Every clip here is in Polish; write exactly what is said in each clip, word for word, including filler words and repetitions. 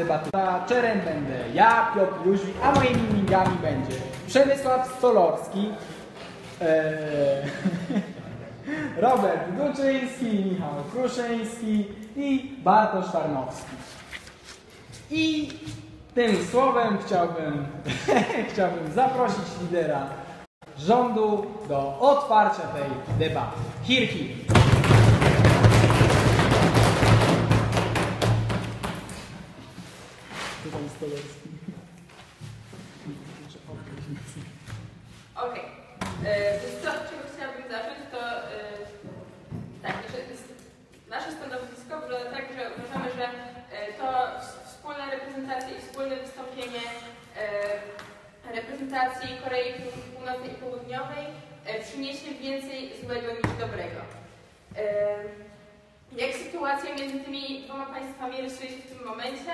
Debatuta. Czerem będę ja, Piotr Jóźwik, a moimi minigami będzie Przemysław Stolarski, ee, Robert Duczyński, Michał Kruszyński i Bartosz Tarnowski. I tym słowem chciałbym, chciałbym zaprosić lidera rządu do otwarcia tej debaty. Hir, hir. Okej. Więc co, czym chciałabym zacząć, to yy, tak, że nasze stanowisko wygląda tak, że uważamy, że y, to wspólna reprezentacja i wspólne wystąpienie y, reprezentacji Korei Północnej i Południowej y, przyniesie więcej złego niż dobrego. Y, jak sytuacja między tymi dwoma państwami rysuje się w tym momencie?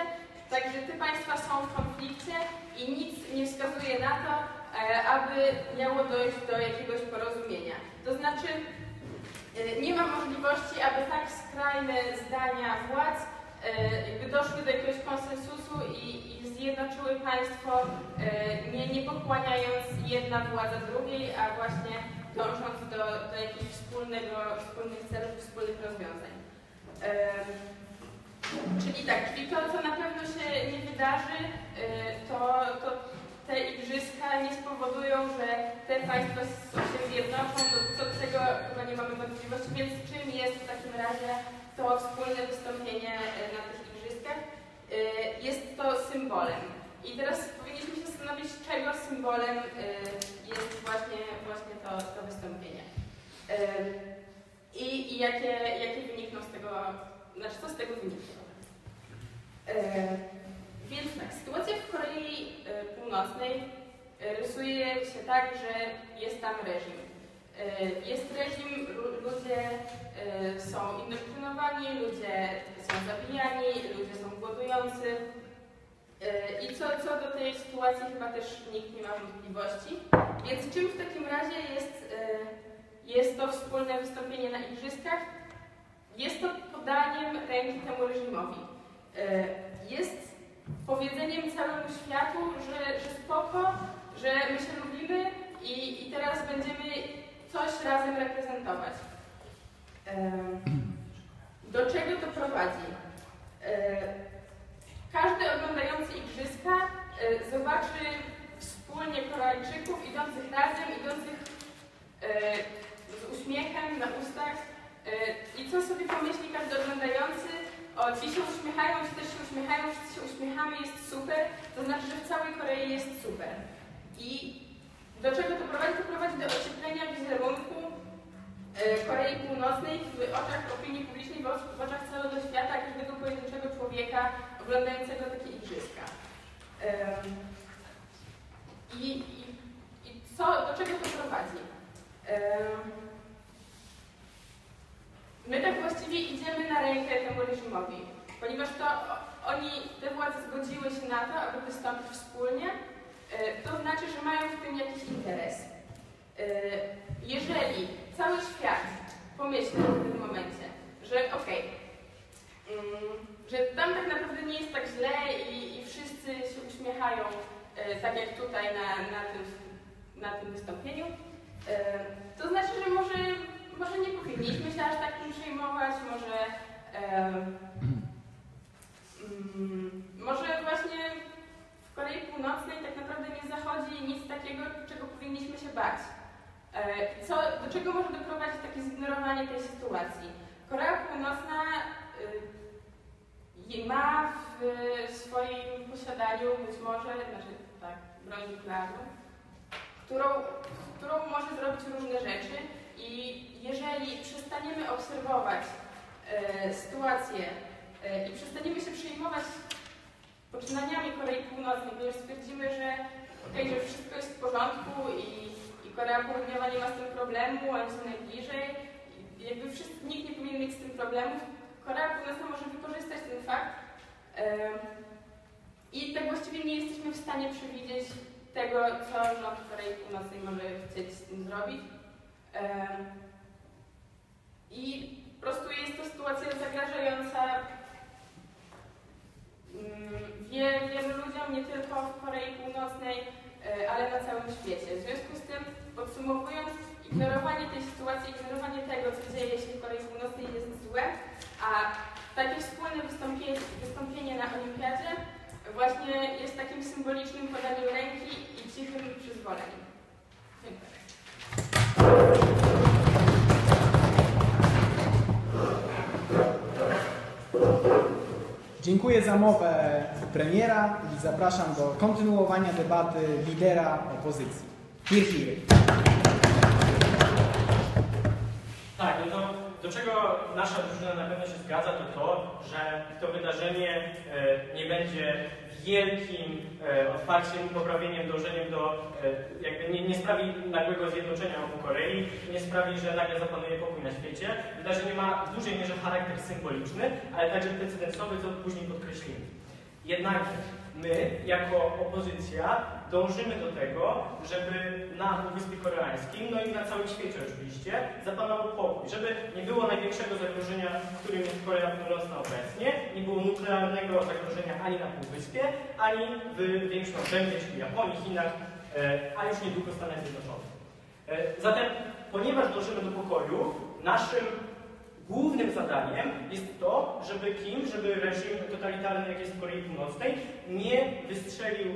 Także te państwa są w konflikcie i nic nie wskazuje na to, aby miało dojść do jakiegoś porozumienia. To znaczy nie ma możliwości, aby tak skrajne zdania władz jakby doszły do jakiegoś konsensusu i, i zjednoczyły państwo, nie, nie pochłaniając jedna władza drugiej, a właśnie dążąc do, do jakichś wspólnego, wspólnych celów, wspólnych rozwiązań. Czyli tak, czyli to, co na pewno się nie wydarzy, to, to te igrzyska nie spowodują, że te państwa się zjednoczą, to, to tego chyba nie mamy wątpliwości, więc czym jest w takim razie to wspólne wystąpienie na tych igrzyskach? Jest to symbolem. I teraz powinniśmy się zastanowić, czego symbolem jest właśnie, właśnie to, to wystąpienie. I, i jakie, jakie wynikną z tego. Znaczy, co z tego wynika? E, więc tak, sytuacja w Korei Północnej rysuje się tak, że jest tam reżim. E, jest reżim, ludzie e, są indoktrynowani, ludzie są zabijani, ludzie są głodujący. E, I co, co do tej sytuacji chyba też nikt nie ma wątpliwości. Więc czym w takim razie jest, e, jest to wspólne wystąpienie na igrzyskach? Jest to podaniem ręki temu reżimowi. Jest powiedzeniem całemu światu, że, że spoko, że my się lubimy i, i teraz będziemy coś razem reprezentować. Do czego to prowadzi? Każdy oglądający igrzyska zobaczy wspólnie Koreańczyków idących razem, idących z uśmiechem na ustach. I co sobie pomyśli każdy oglądający? O, ci się uśmiechają, ci też się uśmiechają, wszyscy się uśmiechamy, jest super. To znaczy, że w całej Korei jest super. I do czego to prowadzi? To prowadzi do ocieplenia wizerunku Korei Północnej w oczach opinii publicznej, w oczach całego świata, każdego pojedynczego człowieka oglądającego takie igrzyska. I, i, i co, do czego to prowadzi? My tak właściwie idziemy na rękę temu reżimowi, ponieważ to oni, te władze zgodziły się na to, aby wystąpić wspólnie, to znaczy, że mają w tym jakiś interes. Jeżeli cały świat pomyśli w tym momencie, że okej, okay, że tam tak naprawdę nie jest tak źle i, i wszyscy się uśmiechają, tak jak tutaj na, na, tym, na tym wystąpieniu, to znaczy, że może Może nie powinniśmy się aż tak tym przejmować, może, e, mm, może właśnie w Korei Północnej tak naprawdę nie zachodzi nic takiego, czego powinniśmy się bać. E, co, do czego może doprowadzić takie zignorowanie tej sytuacji? Korea Północna e, ma w, w swoim posiadaniu być może, znaczy tak, broń nuklearną, którą, którą może zrobić różne rzeczy. I jeżeli przestaniemy obserwować e, sytuację e, i przestaniemy się przejmować poczynaniami Korei Północnej, ponieważ stwierdzimy, że, okay, że wszystko jest w porządku i, i Korea Południowa nie ma z tym problemu, oni są najbliżej, i jakby wszyscy, nikt nie powinien mieć z tym problemów, Korea Północna może wykorzystać ten fakt e, i tak właściwie nie jesteśmy w stanie przewidzieć tego, co rząd Korei Północnej może chcieć z tym zrobić. I po prostu jest to sytuacja zagrażająca nie tylko w Korei Północnej, ale na całym świecie. W związku z tym, podsumowując, ignorowanie tej sytuacji, ignorowanie tego, co dzieje się w Korei Północnej, jest złe, a takie wspólne wystąpienie, wystąpienie na olimpiadzie właśnie jest takim symbolicznym podaniem ręki i cichym przyzwoleniem. Dziękuję. Dziękuję za mowę premiera i zapraszam do kontynuowania debaty lidera opozycji. Hir, hir. Tak, no to do czego nasza drużyna na pewno się zgadza, to to, że to wydarzenie nie będzie wielkim otwarciem, poprawieniem, dążeniem do, jakby nie, nie sprawi nagłego zjednoczenia obu Korei, nie sprawi, że nagle zapanuje pokój na świecie. Wydarzenie ma w dużej mierze charakter symboliczny, ale także precedensowy, co później podkreślimy. Jednakże my, jako opozycja, dążymy do tego, żeby na Półwyspie Koreańskim, no i na całym świecie oczywiście, zapanował pokój, żeby nie było największego zagrożenia, którym jest Korea Północna obecnie, nie było nuklearnego zagrożenia ani na Półwyspie, ani w większym obrębie, czyli Japonii, Chinach, a już niedługo Stanach Zjednoczonych. Zatem, ponieważ dążymy do pokoju, naszym głównym zadaniem jest to, żeby kim, żeby reżim totalitarny, jak jest w Korei Północnej, nie wystrzelił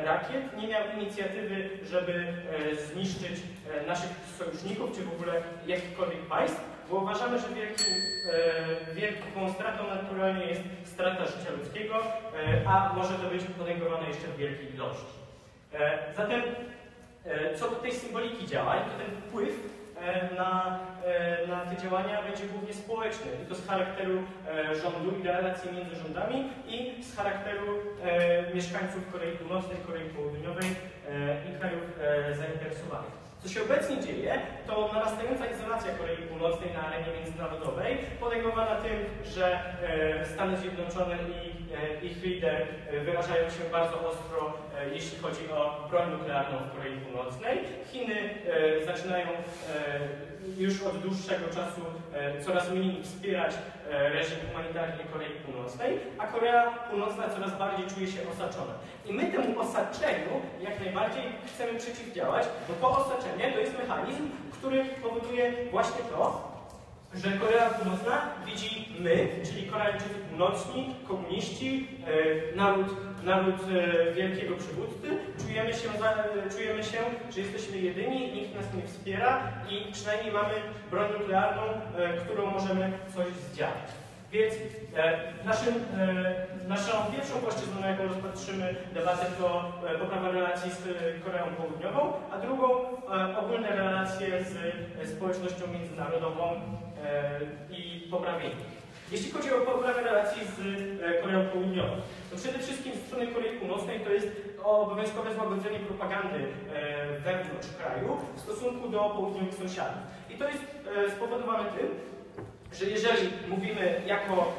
e, rakiet, nie miał inicjatywy, żeby e, zniszczyć e, naszych sojuszników, czy w ogóle jakichkolwiek państw, bo uważamy, że wielkim, e, wielką stratą naturalnie jest strata życia ludzkiego, e, a może to być potęgowane jeszcze w wielkiej ilości. E, zatem, e, co do tej symboliki działań, to ten wpływ Na, na te działania będzie głównie społeczny i to z charakteru rządu i relacji między rządami i z charakteru e, mieszkańców Korei Północnej, Korei Południowej e, i krajów e, zainteresowanych. Co się obecnie dzieje, to narastająca izolacja Korei Północnej na arenie międzynarodowej, potęgowana tym, że e, Stany Zjednoczone i e, ich lider wyrażają się bardzo ostro, e, jeśli chodzi o broń nuklearną w Korei Północnej. Chiny e, zaczynają e, już od dłuższego czasu e, coraz mniej wspierać e, reżim humanitarny Korei Północnej, a Korea Północna coraz bardziej czuje się osaczona. I my temu osaczeniu jak najbardziej chcemy przeciwdziałać, bo po osaczeniu to jest mechanizm, który powoduje właśnie to, że Korea Północna widzi my, czyli Koreańczycy północni, komuniści, e, naród, naród e, wielkiego przywódcy, czujemy się, za, e, czujemy się, że jesteśmy jedyni, nikt nas nie wspiera i przynajmniej mamy broń nuklearną, e, którą możemy coś zdziałać. Więc e, naszym, e, naszą pierwszą płaszczyzną, na jaką rozpatrzymy debatę, to e, poprawa relacji z e, Koreą Południową, a drugą e, ogólne relacje z e, społecznością międzynarodową e, i poprawienie. Jeśli chodzi o poprawę relacji z e, Koreą Południową, to przede wszystkim ze strony Korei Północnej to jest obowiązkowe złagodzenie propagandy e, wewnątrz kraju w stosunku do południowych sąsiadów. I to jest e, spowodowane tym, że jeżeli mówimy jako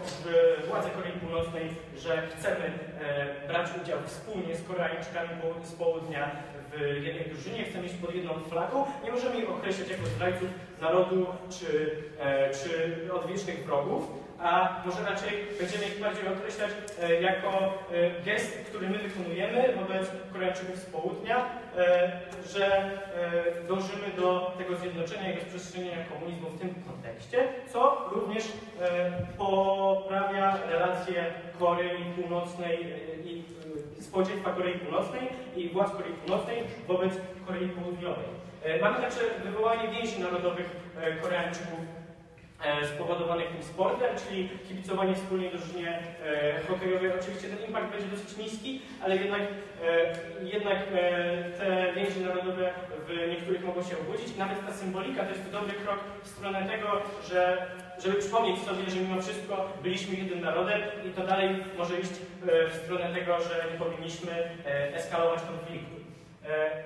władze Korei Północnej, że chcemy e, brać udział wspólnie z Koreańczykami z południa w jednej drużynie, chcemy iść pod jedną flagą, nie możemy ich określać jako zdrajców narodu czy, e, czy odwiecznych wrogów, a może raczej będziemy ich bardziej określać e, jako e, gest, który my wykonujemy wobec Koreańczyków z południa, e, że e, dążymy do tego zjednoczenia i rozprzestrzenienia komunizmu w tym kontekście, co również e, poprawia relacje Korei Północnej i, i społeczeństwa Korei Północnej i władz Korei Północnej wobec Korei Południowej. E, mamy także wywołanie więzi narodowych e, Koreańczyków spowodowanych tym sportem, czyli kibicowanie wspólnie drużynie e, hokejowej. Oczywiście ten impact będzie dosyć niski, ale jednak, e, jednak e, te więzi narodowe w niektórych mogą się obudzić. Nawet ta symbolika to jest dobry krok w stronę tego, że, żeby przypomnieć sobie, że mimo wszystko byliśmy jednym narodem i to dalej może iść e, w stronę tego, że nie powinniśmy e, eskalować konfliktu.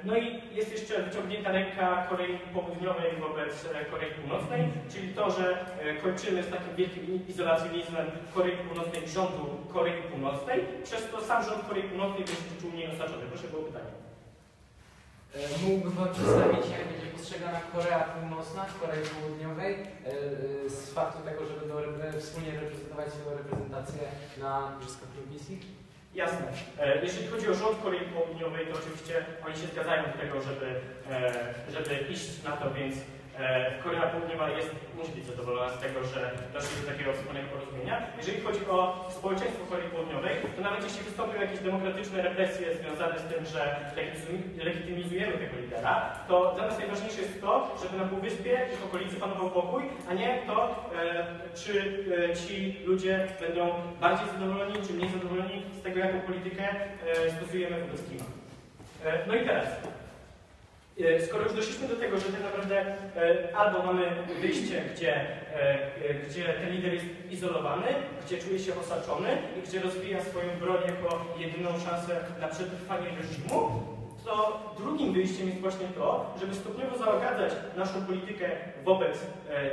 No i jest jeszcze wyciągnięta ręka Korei Południowej wobec Korei Północnej, czyli to, że kończymy z takim wielkim izolacjonizmem Korei Północnej, rządu Korei Północnej, przez to sam rząd Korei Północnej będzie się czuł mniej osaczony. Proszę, było pytanie. Mógłby Pan przedstawić, jak będzie postrzegana Korea Północna w Korei Południowej z faktu tego, że będą wspólnie reprezentować swoją reprezentację na Igrzyskach Olimpijskich? Jasne. Jeżeli chodzi o rząd Korei Południowej, to oczywiście oni się zgadzają do tego, żeby, żeby iść na to, więc Korea Południowa jest, musi być zadowolona z tego, że doszli do takiego wspólnego porozumienia. Jeżeli chodzi o społeczeństwo Korei Południowej, to nawet jeśli wystąpią jakieś demokratyczne represje związane z tym, że legitymizujemy tego lidera, to dla nas najważniejsze jest to, żeby na Półwyspie i w okolicy panował pokój, a nie to, czy ci ludzie będą bardziej zadowoleni, czy mniej zadowoleni z tego, jaką politykę stosujemy wobec klimat. No i teraz. Skoro już doszliśmy do tego, że tak naprawdę albo mamy wyjście, gdzie, gdzie ten lider jest izolowany, gdzie czuje się osaczony i gdzie rozwija swoją broń jako jedyną szansę na przetrwanie reżimu, to drugim wyjściem jest właśnie to, żeby stopniowo załagadzać naszą politykę wobec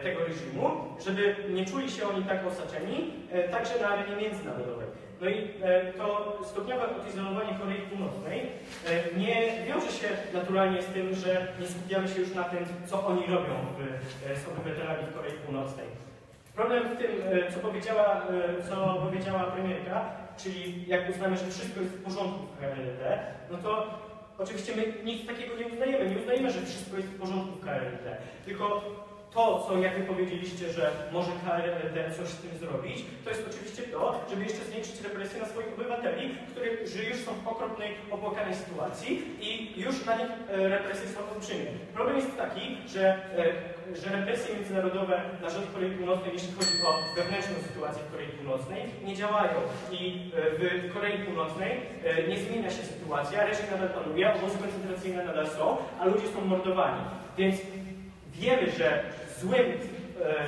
tego reżimu, żeby nie czuli się oni tak osaczeni, także na arenie międzynarodowej. No i to stopniowe odizolowanie Korei Północnej nie wiąże się naturalnie z tym, że nie skupiamy się już na tym, co oni robią z obywatelami Korei Północnej. Problem w tym, co powiedziała, co powiedziała premierka, czyli jak uznamy, że wszystko jest w porządku w K R L D, no to oczywiście my nic takiego nie uznajemy. Nie uznajemy, że wszystko jest w porządku w K R L D, tylko to, co jak wy powiedzieliście, że może K R L D coś z tym zrobić, to jest oczywiście to, żeby jeszcze zwiększyć represję na swoich obywateli, którzy już są w okropnej, opłakanej sytuacji i już na nich represje są olbrzymie. Problem jest taki, że, że represje międzynarodowe na rząd Korei Północnej, jeśli chodzi o wewnętrzną sytuację w Korei Północnej, nie działają i w Korei Północnej nie zmienia się sytuacja, reżim nadal panuje, obozy koncentracyjne nadal są, a ludzie są mordowani. Więc wiemy, że złym, e,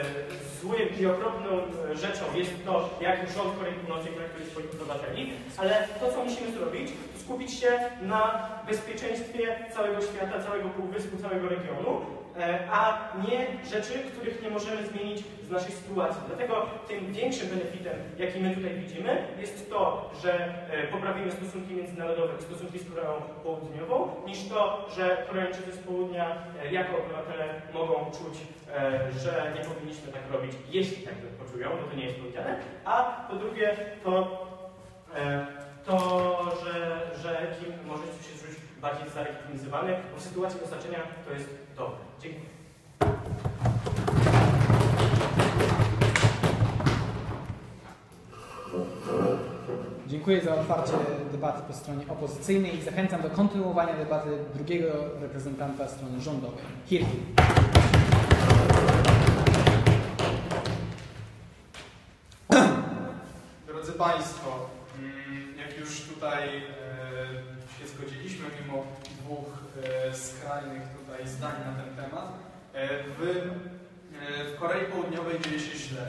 złym i okropną rzeczą jest to, jak rząd Korei Północnej traktuje swoich obywateli, ale to, co musimy zrobić, to skupić się na bezpieczeństwie całego świata, całego półwyspu, całego regionu, e, a nie rzeczy, których nie możemy zmienić z naszej sytuacji. Dlatego tym większym benefitem, jaki my tutaj widzimy, jest to, że e, poprawimy stosunki międzynarodowe, stosunki z Koreą Południową, niż to, że Koreańczycy z Południa e, jako obywatele mogą czuć, e, że nie powinniśmy tak robić, jeśli tak to poczują, bo to nie jest powiedziane, a po drugie to, e, to że, że kim może się czuć bardziej zalegitymizowany, bo w sytuacji osaczenia to jest dobre. Dziękuję. Dziękuję za otwarcie debaty po stronie opozycyjnej i zachęcam do kontynuowania debaty drugiego reprezentanta strony rządowej. Here. Drodzy Państwo, jak już tutaj się zgodziliśmy, mimo dwóch skrajnych tutaj zdań na ten temat, w, w Korei Południowej dzieje się źle.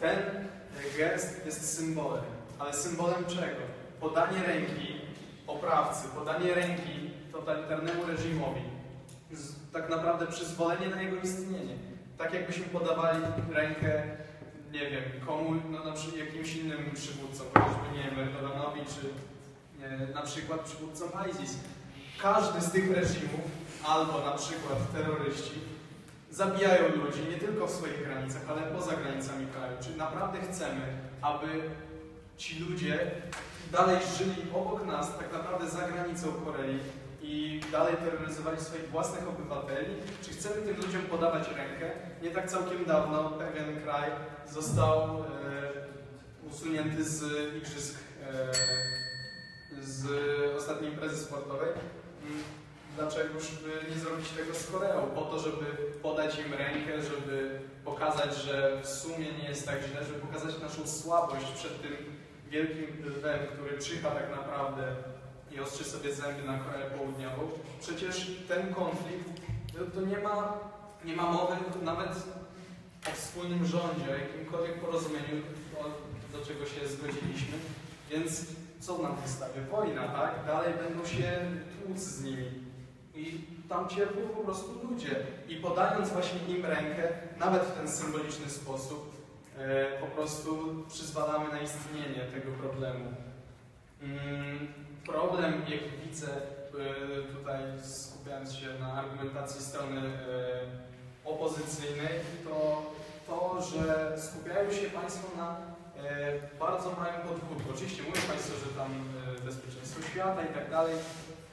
Ten gest jest symbolem. Ale symbolem czego? Podanie ręki oprawcy, podanie ręki totalitarnemu reżimowi, tak naprawdę przyzwolenie na jego istnienie. Tak jakbyśmy podawali rękę, nie wiem, komu, no na przykład jakimś innym przywódcom, choćby, nie wiem, Erdoganowi, czy nie, na przykład przywódcom ISIS. Każdy z tych reżimów, albo na przykład terroryści, zabijają ludzi nie tylko w swoich granicach, ale poza granicami kraju. Czy naprawdę chcemy, aby ci ludzie dalej żyli obok nas, tak naprawdę za granicą Korei i dalej terroryzowali swoich własnych obywateli? Czy chcemy tym ludziom podawać rękę? Nie tak całkiem dawno pewien kraj został e, usunięty z igrzysk, e, z ostatniej imprezy sportowej. Dlaczegoż by nie zrobić tego z Koreą? Po to, żeby podać im rękę, żeby pokazać, że w sumie nie jest tak źle, żeby pokazać naszą słabość przed tym wielkim lwem, który czyha tak naprawdę i ostrzy sobie zęby na Koreę Południową. Przecież ten konflikt, to nie ma, nie ma mowy nawet o wspólnym rządzie, o jakimkolwiek porozumieniu, do czego się zgodziliśmy, więc co nam zostaje? Wojna, tak? Dalej będą się tłuc z nimi. I tam cierpią po prostu ludzie. I podając właśnie im rękę, nawet w ten symboliczny sposób, e, po prostu przyzwalamy na istnienie tego problemu. Mm, problem, jak widzę, e, tutaj skupiając się na argumentacji strony e, opozycyjnej, to to, że skupiają się Państwo na bardzo małym podwórku. Oczywiście mówią Państwo, że tam bezpieczeństwo świata i tak dalej,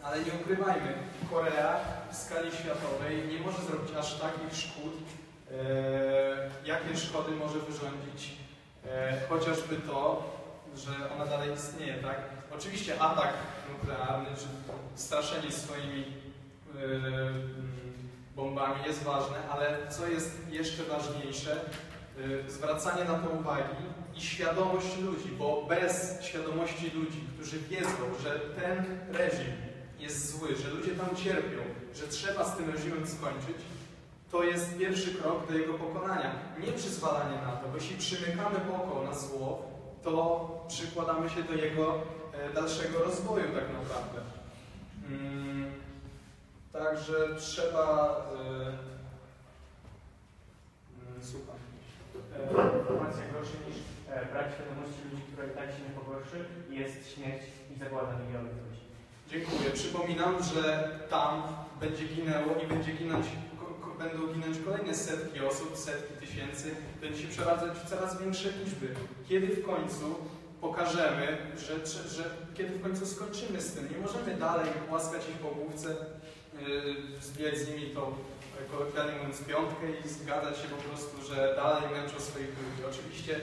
ale nie ukrywajmy, Korea w skali światowej nie może zrobić aż takich szkód, jakie szkody może wyrządzić chociażby to, że ona dalej istnieje, tak? Oczywiście atak nuklearny, czy straszenie swoimi bombami jest ważne, ale co jest jeszcze ważniejsze, zwracanie na to uwagi i świadomość ludzi, bo bez świadomości ludzi, którzy wiedzą, że ten reżim jest zły, że ludzie tam cierpią, że trzeba z tym reżimem skończyć, to jest pierwszy krok do jego pokonania. Nie przyzwalanie na to, bo jeśli przymykamy oko na zło, to przykładamy się do jego dalszego rozwoju tak naprawdę. Hmm, także trzeba... Yy, słucham. Informacja gorszy niż brak świadomości ludzi, która i tak się nie pogorszy, jest śmierć i zagłada milionów ludzi. Dziękuję. Przypominam, że tam będzie ginęło i będzie ginąć, będą ginąć kolejne setki osób, setki tysięcy, będzie się przeradzać w coraz większe liczby. Kiedy w końcu pokażemy, że, że, że kiedy w końcu skończymy z tym, nie możemy dalej głaskać ich po główce, yy, zbijać z nimi to kolokwialnie mówiąc piątkę i zgadzać się po prostu, że dalej męczą swoich ludzi. Oczywiście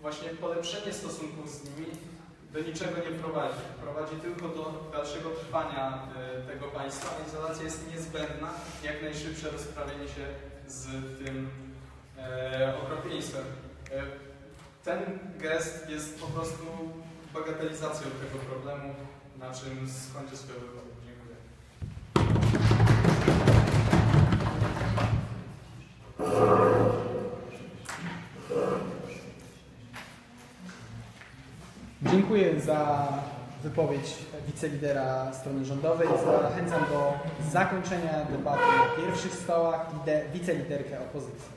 właśnie polepszenie stosunków z nimi do niczego nie prowadzi. Prowadzi tylko do dalszego trwania y, tego państwa. Izolacja jest niezbędna, jak najszybsze rozprawienie się z tym e, okropieństwem. E, ten gest jest po prostu bagatelizacją tego problemu, na czym skończę swoją wypowiedź. Dziękuję. Dziękuję za wypowiedź wicelidera strony rządowej. Zachęcam do zakończenia debaty na pierwszych stołach i wiceliderkę opozycji.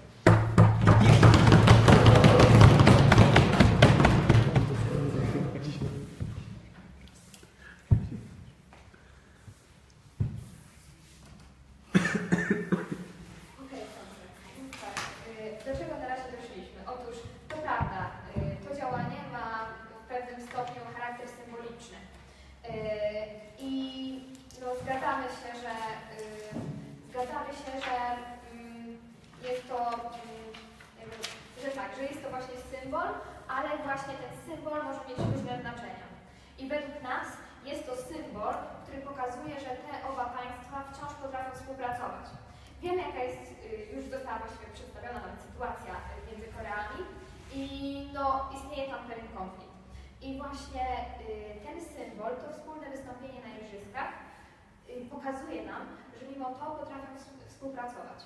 Pokazuje nam, że mimo to potrafią współpracować.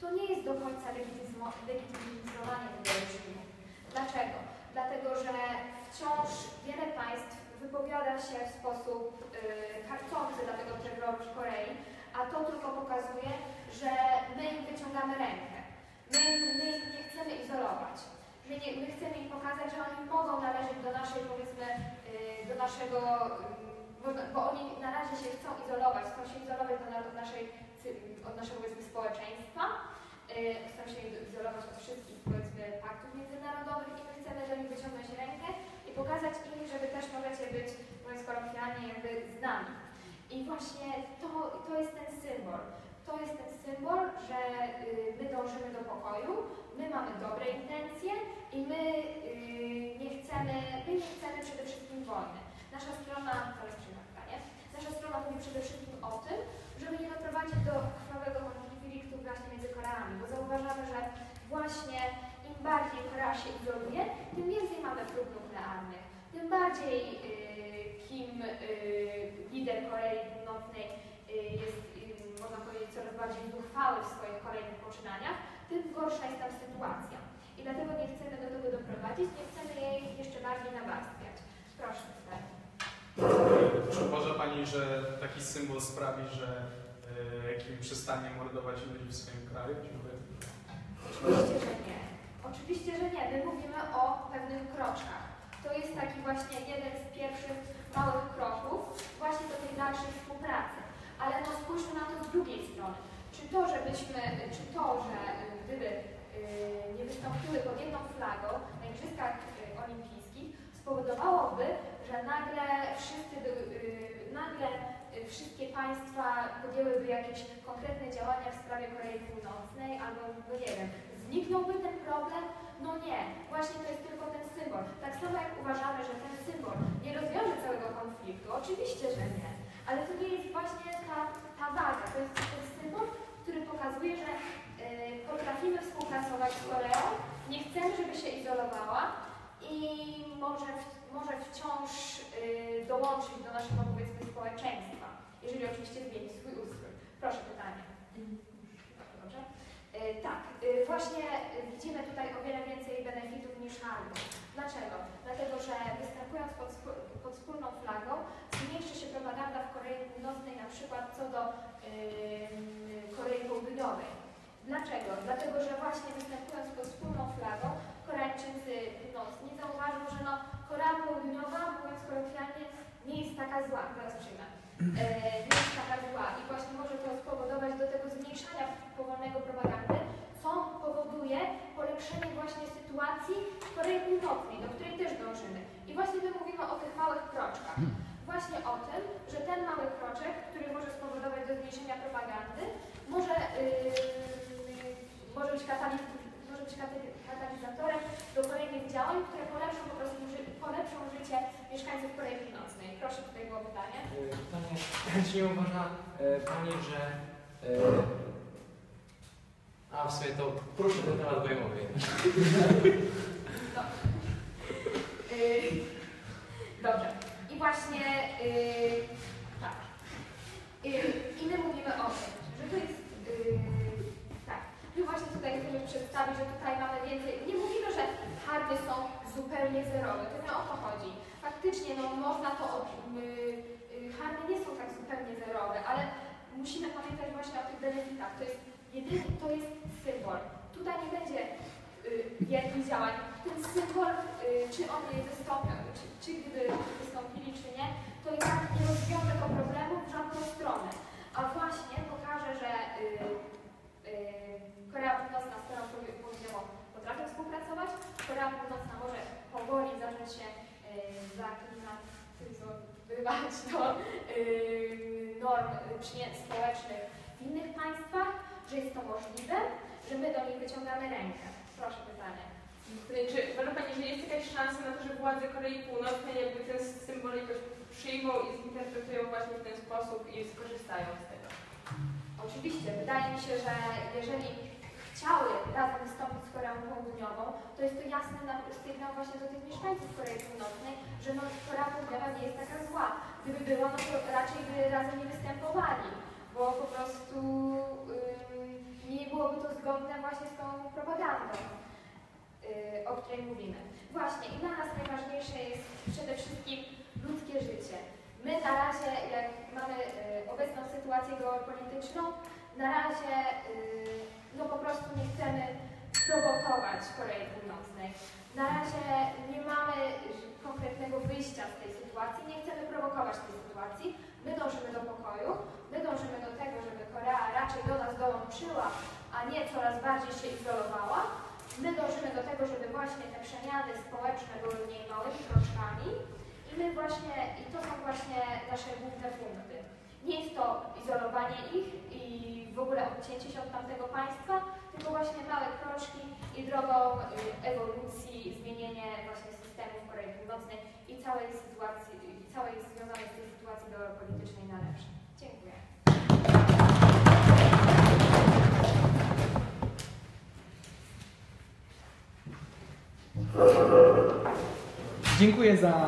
To nie jest do końca legitymizowanie tego reżimu. Dlaczego? Dlatego, że wciąż wiele państw wypowiada się w sposób yy, karcący dla tego terroru w Korei, a to tylko pokazuje, że my im wyciągamy rękę. My, my ich nie chcemy izolować. My, nie, my chcemy im pokazać, że oni mogą należeć do naszej, powiedzmy, yy, do naszego yy, Bo, bo oni na razie się chcą izolować, chcą się izolować od, naszej, od naszego społeczeństwa, yy, chcą się izolować od wszystkich paktów międzynarodowych i my chcemy do nich wyciągnąć rękę i pokazać im, że wy też możecie być, mówiąc kolokwialnie, jakby z nami. I właśnie to, to jest ten symbol. To jest ten symbol, że yy, my dążymy do pokoju, my mamy dobre intencje i my, yy, nie, chcemy, my nie chcemy przede wszystkim wojny. Nasza strona, to jest pytanie, nasza strona mówi przede wszystkim o tym, żeby nie doprowadzić do krwawego konfliktu właśnie między Koreami, bo zauważamy, że właśnie im bardziej Korea się izoluje, tym więcej mamy prób nuklearnych, tym bardziej yy, Kim, yy, lider Korei Północnej yy, jest, yy, można powiedzieć, coraz bardziej zuchwały w swoich kolejnych poczynaniach, tym gorsza jest tam sytuacja. I dlatego nie chcemy do tego doprowadzić, nie chcemy jej jeszcze bardziej nawarstwiać. Proszę tutaj. Czy uważa Pani, że taki symbol sprawi, że y, Kim przestanie mordować ludzi w swoim kraju? Dziękuję. Oczywiście, że nie. Oczywiście, że nie. My mówimy o pewnych kroczkach. To jest taki właśnie jeden z pierwszych małych kroków właśnie do tej dalszej współpracy. Ale no spójrzmy na to z drugiej strony. Czy to, żebyśmy, czy to, że gdyby y, nie wystąpiły pod jedną flagą na Igrzyskach Olimpijskich, powodowałoby, że nagle wszyscy, nagle wszystkie państwa podjęłyby jakieś konkretne działania w sprawie Korei Północnej albo, no nie wiem, zniknąłby ten problem? No nie, właśnie to jest tylko ten symbol. Tak samo jak uważamy, że ten symbol nie rozwiąże całego konfliktu, oczywiście, że nie, ale to nie jest właśnie ta, ta waga, to jest ten symbol, który pokazuje, że y, potrafimy współpracować z Koreą, nie chcemy, żeby się izolowała i może, może wciąż y, dołączyć do naszego, powiedzmy, społeczeństwa, jeżeli oczywiście zmieni swój ustrój. Proszę, pytanie. Dobrze? Y, tak, y, właśnie widzimy tutaj o wiele więcej benefitów niż handlu. Dlaczego? Dlatego, że występując pod, pod wspólną flagą, zmniejszy się propaganda w Korei Północnej, na przykład co do yy, Korei Południowej. Dlaczego? Dlatego, że właśnie występując pod wspólną flagą, Koreańczycy Północni zauważą, że no, Korea Południowa, mówiąc kolokwialnie, nie jest taka zła, zaraz przyjmę, yy, nie jest taka zła i właśnie może to spowodować do tego zmniejszania powolnego propagandy, co powoduje polepszenie właśnie sytuacji w Korei Północnej, do której też dążymy. I właśnie my mówimy o tych małych kroczkach. Właśnie o tym, że ten mały kroczek, który może spowodować do zmniejszenia propagandy, może, yy, może, być, kataliz może być katalizatorem do kolejnych działań, które polepszą po prostu ży polepszą życie mieszkańców Korei Północnej. Proszę, tutaj było pytanie. Pytanie, czy nie uważa e, Pani, że... E, a w sumie to proszę ten temat, bo ja mówię. Dobrze. I właśnie yy, tak. Yy, I my mówimy o tym, że to jest yy, tak. My właśnie tutaj chcemy przedstawić, że tutaj mamy więcej. Nie mówimy, że hardy są zupełnie zerowe. To nie o to chodzi. Faktycznie no, można to od, yy, hardy nie są tak zupełnie zerowe, ale musimy pamiętać właśnie o tych benefitach. To jest jedynie, to jest symbol. Tutaj nie będzie jakichś działań. Ten symbol, czy on nie wystąpił, czy, czy gdyby wystąpili, czy nie, to i tak nie rozwiąże tego problemu w żadną stronę. A właśnie pokaże, że yy, yy, Korea Północna z Koreą Południową potrafi współpracować, Korea Północna może powoli zacząć się yy, zaklimatyzowywać do yy, norm przyjęć społecznych w innych państwach, że jest to możliwe, że my do nich wyciągamy rękę. Proszę, pytanie. Czy uważa Pani, że jest jakaś szansa na to, że władze Korei Północnej jakby ten symbol jakoś przyjmą i zinterpretują właśnie w ten sposób i skorzystają z tego? Oczywiście. Wydaje mi się, że jeżeli chciały razem wystąpić z Koreą Południową, to jest to jasny sygnał właśnie do tych mieszkańców Korei Północnej, że no, Korea Południowa nie jest taka zła. Gdyby była, no to raczej by razem nie występowali, bo po prostu yy, nie byłoby to zgodne właśnie z tą propagandą, yy, o której mówimy. Właśnie i dla nas najważniejsze jest przede wszystkim ludzkie życie. My na razie, jak mamy yy, obecną sytuację geopolityczną, na razie yy, no po prostu nie chcemy prowokować Korei Północnej. Na razie nie mamy konkretnego wyjścia z tej sytuacji, nie chcemy prowokować tej sytuacji. My dążymy do pokoju, my dążymy do tego, żeby Korea raczej do nas dołączyła, a nie coraz bardziej się izolowała. My dążymy do tego, żeby właśnie te przemiany społeczne były mniej małymi kroczkami i my właśnie, i to są właśnie nasze główne punkty. Nie jest to izolowanie ich i w ogóle odcięcie się od tamtego państwa, tylko właśnie małe kroczki i drogą ewolucji zmienienie właśnie systemu w Korei Północnej i całej sytuacji, i całej związanej z tej sytuacji geopolitycznej na lepsze. Dziękuję. Dziękuję za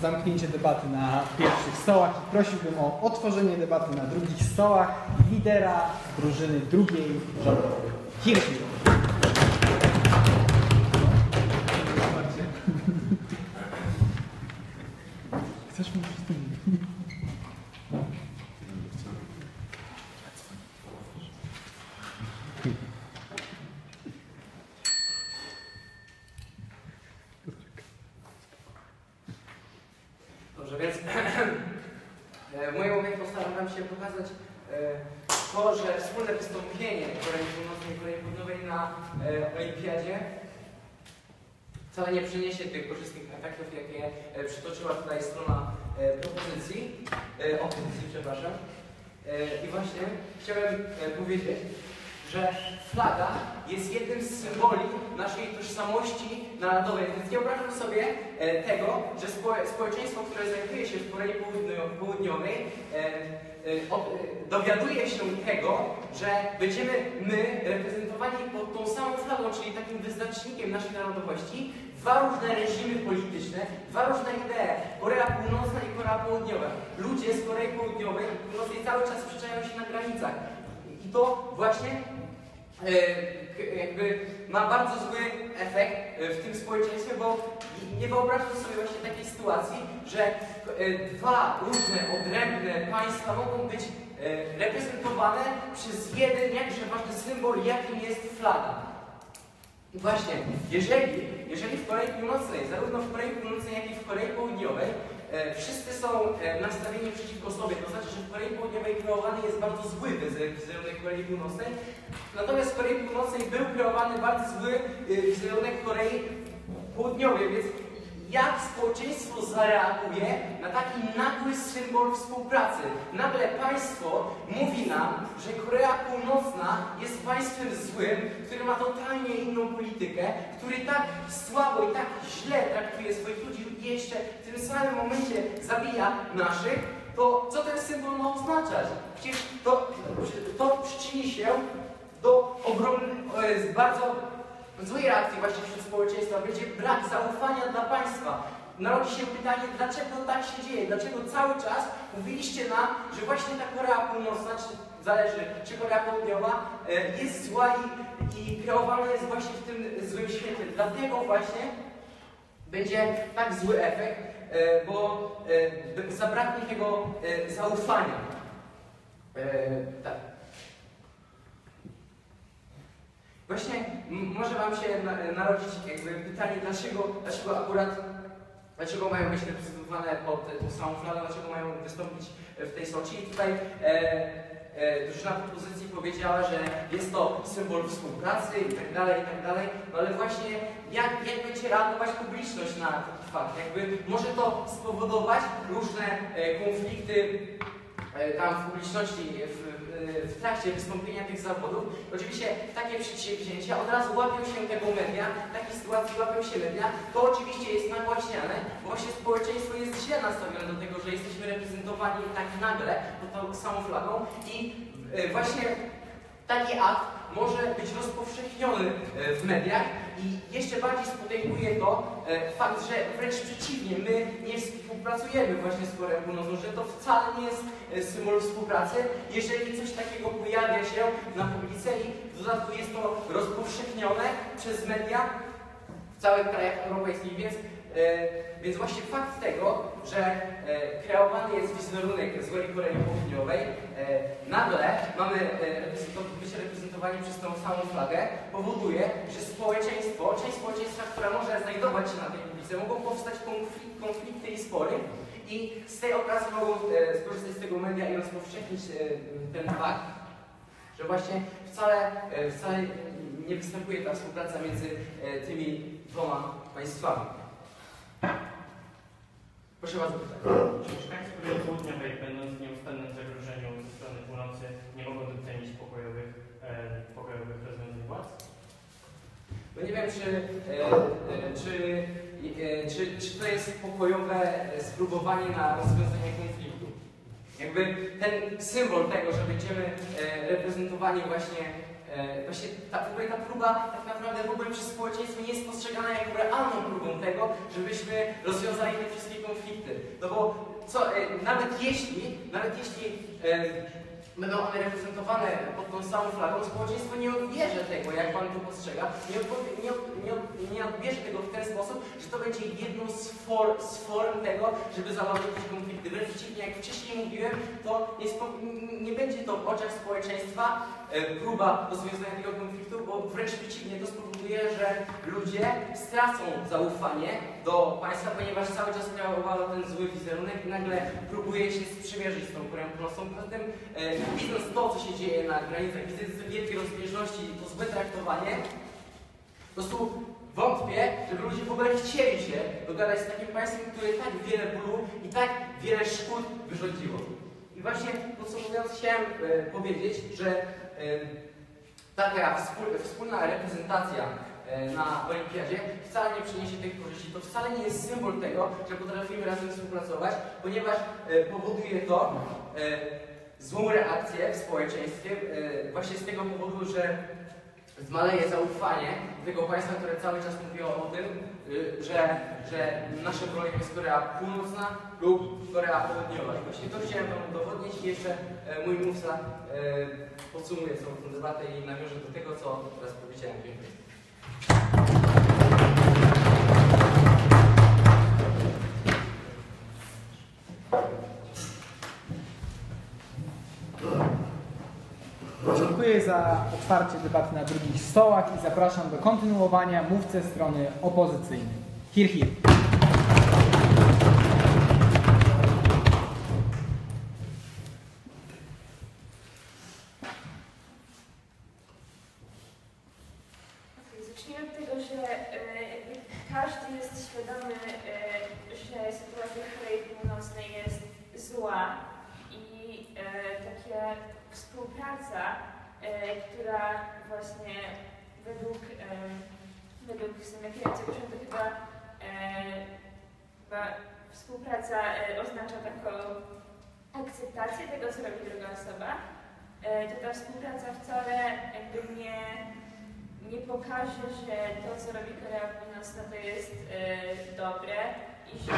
zamknięcie debaty na pierwszych stołach i prosiłbym o otworzenie debaty na drugich stołach lidera drużyny drugiej rządowej. Kirki. Chcesz mówić z tym? Dobrze, więc w mojej mowie postaram się pokazać to, że wspólne wystąpienie Korei Północnej i Korei Południowej na Olimpiadzie wcale nie przyniesie tych korzystnych efektów, jakie przytoczyła tutaj strona propozycji, opozycji, przepraszam. I właśnie chciałem powiedzieć, że flaga jest jednym z symboli naszej tożsamości narodowej. Więc nie wyobrażam sobie tego, że społeczeństwo, które znajduje się w Korei Południowej, dowiaduje się tego, że będziemy my reprezentowani pod tą samą flagą, czyli takim wyznacznikiem naszej narodowości, dwa różne reżimy polityczne, dwa różne idee, Korea Północna i Korea Południowa. Ludzie z Korei Południowej i Północnej cały czas sprzeczają się na granicach. I to właśnie e, jakby ma bardzo zły efekt w tym społeczeństwie, bo nie wyobrażam sobie właśnie takiej sytuacji, że e, dwa różne, odrębne państwa mogą być e, reprezentowane przez jeden jakże ważny symbol, jakim jest flaga. Właśnie, jeżeli, jeżeli w Korei Północnej, zarówno w Korei Północnej, jak i w Korei Południowej, e, wszyscy są e, nastawieni przeciwko sobie, to znaczy, że w Korei Południowej kreowany jest bardzo zły wizerunek Korei Północnej, natomiast w Korei Północnej był kreowany bardzo zły wizerunek Korei Południowej, więc jak społeczeństwo zareaguje na taki nagły symbol współpracy? Nagle państwo mówi nam, że Korea Północna jest państwem złym, który ma totalnie inną politykę, który tak słabo i tak źle traktuje swoich ludzi i jeszcze w tym samym momencie zabija naszych, to co ten symbol ma oznaczać? Przecież to, to przyczyni się do ogromnej, bardzo złej reakcji właśnie wśród społeczeństwa, będzie brak zaufania dla państwa. Narodzi się pytanie, dlaczego tak się dzieje, dlaczego cały czas mówiliście nam, że właśnie ta Korea Północna, czy, zależy, czy Korea Południowa, jest zła i, i kreowana jest właśnie w tym złym świecie. Dlatego właśnie będzie tak zły efekt, bo zabraknie tego zaufania. Tak. Właśnie może wam się narodzić jakby pytanie, dlaczego, dlaczego akurat, dlaczego mają być reprezentowane pod tą samą flagę, dlaczego mają wystąpić w tej Soczi. I tutaj e, e, drużyna propozycji powiedziała, że jest to symbol współpracy i tak dalej, i tak dalej, no ale właśnie jak, jak będzie reagować publiczność na taki fakt? Jakby może to spowodować różne e, konflikty e, tam w publiczności, w, w trakcie wystąpienia tych zawodów. Oczywiście takie przedsięwzięcia od razu łapią się tego media, takiej sytuacji łapią się media, to oczywiście jest nagłaśniane, bo właśnie społeczeństwo jest źle nastawione do tego, że jesteśmy reprezentowani tak nagle pod tą samą flagą i właśnie taki akt może być rozpowszechniony w mediach i jeszcze bardziej spotęguje to fakt, że wręcz przeciwnie, my nie współpracujemy właśnie z Koreą Północną, że to wcale nie jest symbol współpracy, jeżeli coś takiego pojawia się na publice i w dodatku jest to rozpowszechnione przez media w całych krajach europejskich, więc, więc właśnie fakt tego, że kreowany jest wizerunek z Korei Południowej, nagle mamy być reprezentowani przez tą samą flagę, powoduje, że społeczeństwo, część społeczeństwa, która może znajdować się na tej publice, mogą powstać konflik konflikty i spory. I z tej okazji mogą e, skorzystać z tego media i rozpowszechnić e, ten fakt, że właśnie wcale, e, wcale nie występuje ta współpraca między e, tymi dwoma państwami. Proszę bardzo. Czy mieszkańcy Korei Południowej, będąc w nieustannym zagrożeniu ze strony północy, nie mogą docenić pokojowych, e, pokojowych rozwiązań władz? No nie wiem, czy, e, e, czy Czy, czy to jest pokojowe spróbowanie na rozwiązanie konfliktu? Jakby ten symbol tego, że będziemy reprezentowani właśnie, właśnie ta, ta próba tak naprawdę w ogóle przez społeczeństwo nie jest postrzegana jako realną próbą tego, żebyśmy rozwiązali te wszystkie konflikty. No bo co, nawet jeśli, nawet jeśli będą one reprezentowane pod tą samą flagą, społeczeństwo nie odbierze tego, jak pan to postrzega, nie, od, nie, od, nie, od, nie odbierze tego w ten sposób, że to będzie jedną z, for, z form tego, żeby załagodzić konflikty. Wręcz przeciwnie, jak wcześniej mówiłem, to nie, nie będzie to w oczach społeczeństwa e, próba rozwiązania tego konfliktu, bo wręcz przeciwnie, to spowoduje, że ludzie stracą zaufanie do państwa, ponieważ cały czas kreowano ten zły wizerunek i nagle próbuje się sprzymierzyć z tą Koreą Północną. Poza tym, e, widząc to, co się dzieje na granicach, widząc te wielkie rozbieżności i to złe traktowanie, po prostu Wątpię, żeby ludzie w ogóle chcieli się dogadać z takim państwem, które tak wiele bólu i tak wiele szkód wyrządziło. I właśnie podsumowując, chciałem e, powiedzieć, że e, taka współ, wspólna reprezentacja e, na olimpiadzie wcale nie przyniesie tych korzyści. To wcale nie jest symbol tego, że potrafimy razem współpracować, ponieważ e, powoduje to e, złą reakcję w społeczeństwie e, właśnie z tego powodu, że zmaleje zaufanie tego państwa, które cały czas mówiło o tym, że, że naszym problemem jest Korea Północna lub Korea Południowa. I właśnie to chciałem wam udowodnić. Jeszcze mój mówca podsumuje całą tę debatę i nawiąże do tego, co teraz powiedziałem. Dziękuję. Dziękuję za otwarcie debaty na drugich stołach i zapraszam do kontynuowania mówcę strony opozycyjnej. Hir, hir. Zacznijmy od tego, że jakby każdy jest świadomy, że sytuacja w Korei Północnej jest zła i taka współpraca, E, która właśnie według, e, według kierowcy urzędu chyba, e, chyba współpraca e, oznacza taką akceptację tego, co robi druga osoba, e, to ta współpraca wcale jakby nie, nie pokaże, że to, co robi Korea Północna, to jest e, dobre i że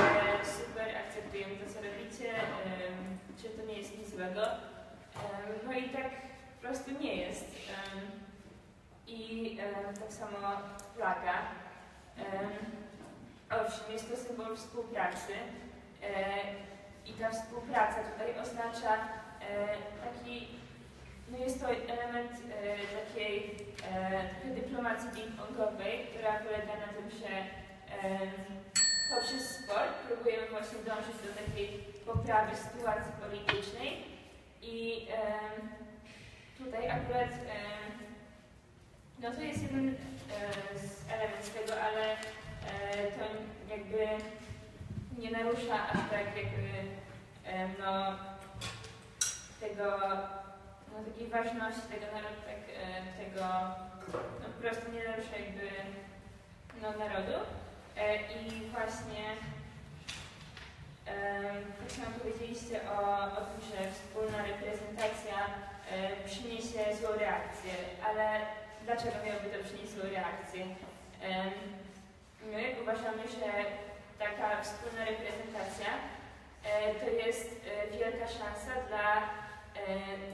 super akceptujemy to, co robicie, e, że to nie jest nic złego. E, no i tak po prostu nie jest. Um, I um, tak samo flaga. Um, owszem, jest to symbol współpracy. Um, I ta współpraca tutaj oznacza um, taki, no jest to element um, takiej, um, takiej dyplomacji ping-pongowej, która polega na tym, że um, poprzez sport próbujemy właśnie dążyć do takiej poprawy sytuacji politycznej i um, tutaj akurat, no to jest jeden element z tego, ale to jakby nie narusza aż tak jakby, no, tego, no takiej ważności tego narodu, tak, tego, no po prostu nie narusza jakby, no narodu. I właśnie, tak samo powiedzieliście o, o tym, że wspólna reprezentacja przyniesie złą reakcję, ale dlaczego miałoby to przynieść złą reakcję? My uważamy, że taka wspólna reprezentacja to jest wielka szansa dla